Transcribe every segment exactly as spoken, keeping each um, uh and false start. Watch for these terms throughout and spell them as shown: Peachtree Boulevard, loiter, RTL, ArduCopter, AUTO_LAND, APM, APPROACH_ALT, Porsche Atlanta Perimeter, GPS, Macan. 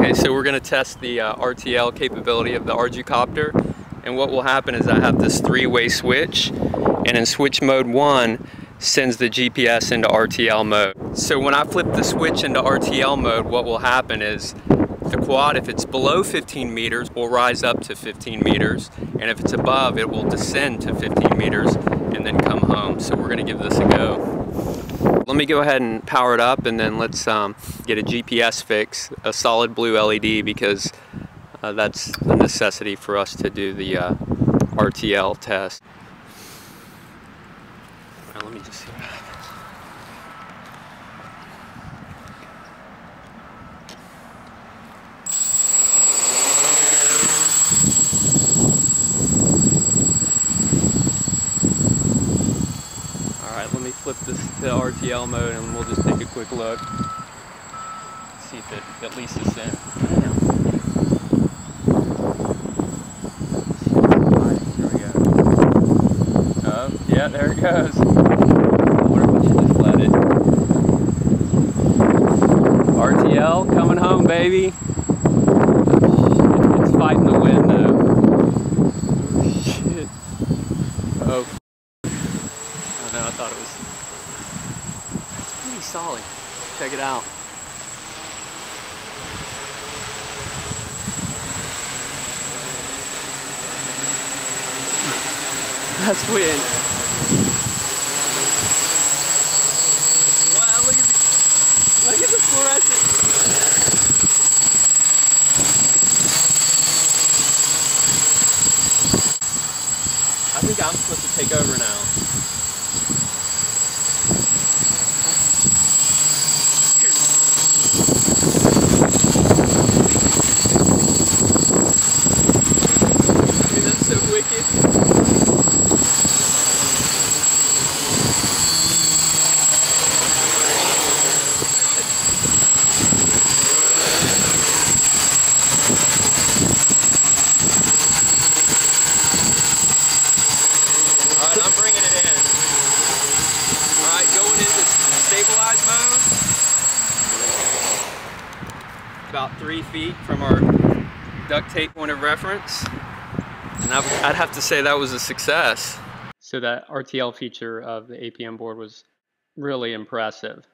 Okay, so we're going to test the uh, R T L capability of the ArduCopter, and what will happen is I have this three-way switch, and in switch mode one sends the G P S into R T L mode. So when I flip the switch into R T L mode, what will happen is the quad, if it's below fifteen meters, will rise up to fifteen meters, and if it's above, it will descend to fifteen meters and then come home. So we're going to give this a go. Let me go ahead and power it up, and then let's um, get a G P S fix, a solid blue L E D, because uh, that's a necessity for us to do the uh, R T L test. Now, let me just see what happens. Alright, let me flip this to R T L mode and we'll just take a quick look. See if it at least is in. Alright, here we go. Oh, yeah, there it goes. I wonder if I should just let it. R T L coming home, baby. It's fighting the wind though. Oh, shit. Oh. No, I thought it was, it's pretty solid. Check it out. That's weird. Wow, look at the, look at the fluorescent. I think I'm supposed to take over now. Alright, I'm bringing it in. Alright, going into stabilize mode. About three feet from our duct tape point of reference. And I'd have to say that was a success. So that R T L feature of the A P M board was really impressive.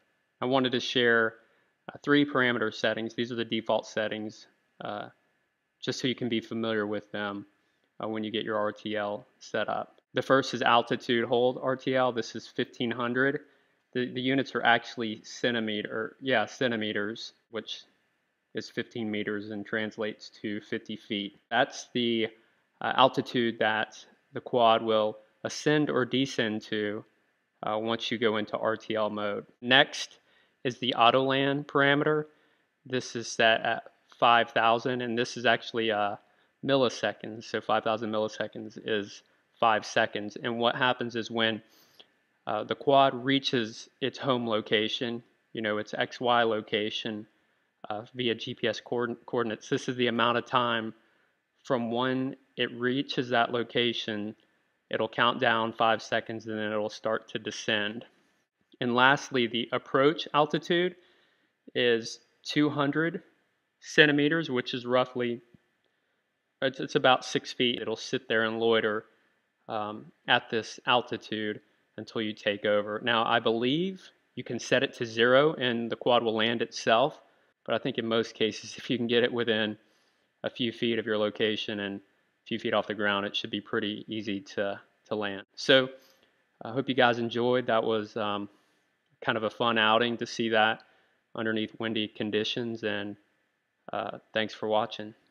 I wanted to share uh, three parameter settings. These are the default settings, uh, just so you can be familiar with them uh, when you get your R T L set up. The first is altitude hold R T L. This is fifteen hundred. The, the units are actually centimeter, yeah, centimeters, which is fifteen meters and translates to fifty feet. That's the uh, altitude that the quad will ascend or descend to uh, once you go into R T L mode. Next is the Autoland parameter. This is set at five thousand, and this is actually uh, milliseconds. So five thousand milliseconds is five seconds, and what happens is when uh, the quad reaches its home location, you know, its X Y location uh, via G P S coordinates, this is the amount of time from when it reaches that location. It'll count down five seconds and then it'll start to descend. And lastly, the approach altitude is two hundred centimeters, which is roughly, it's, it's about six feet. It'll sit there and loiter Um, at this altitude until you take over. Now, I believe you can set it to zero and the quad will land itself, but I think in most cases, if you can get it within a few feet of your location and a few feet off the ground, it should be pretty easy to, to land. So I hope you guys enjoyed. That was um, kind of a fun outing to see that underneath windy conditions, and uh, thanks for watching.